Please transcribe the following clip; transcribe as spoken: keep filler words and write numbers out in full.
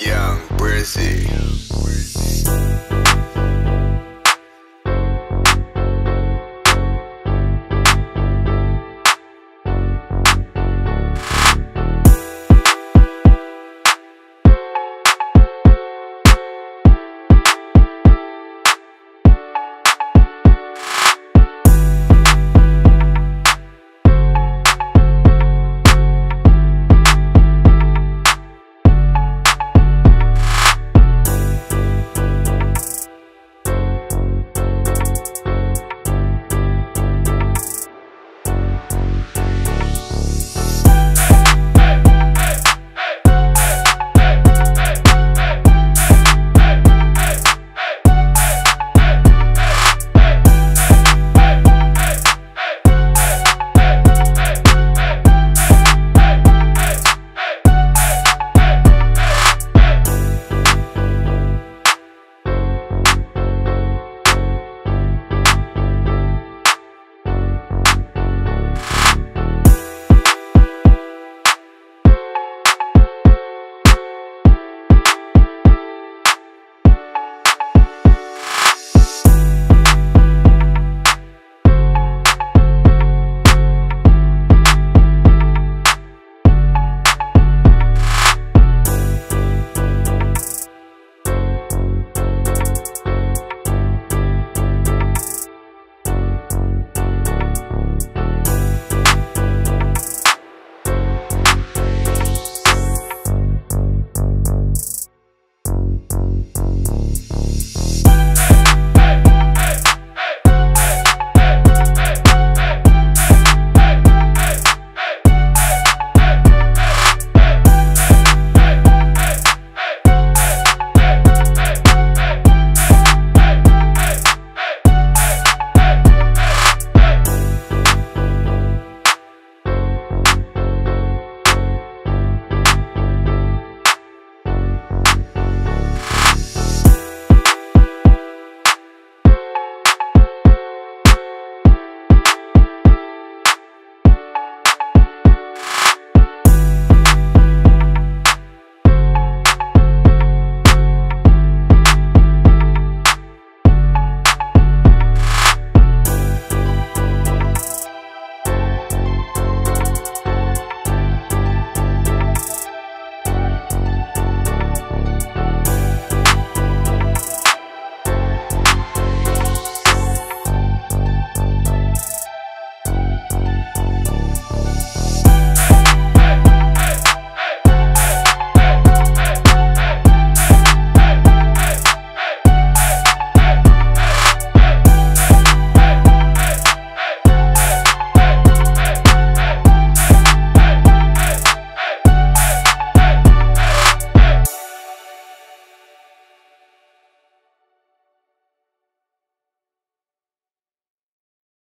Young Bri$$y.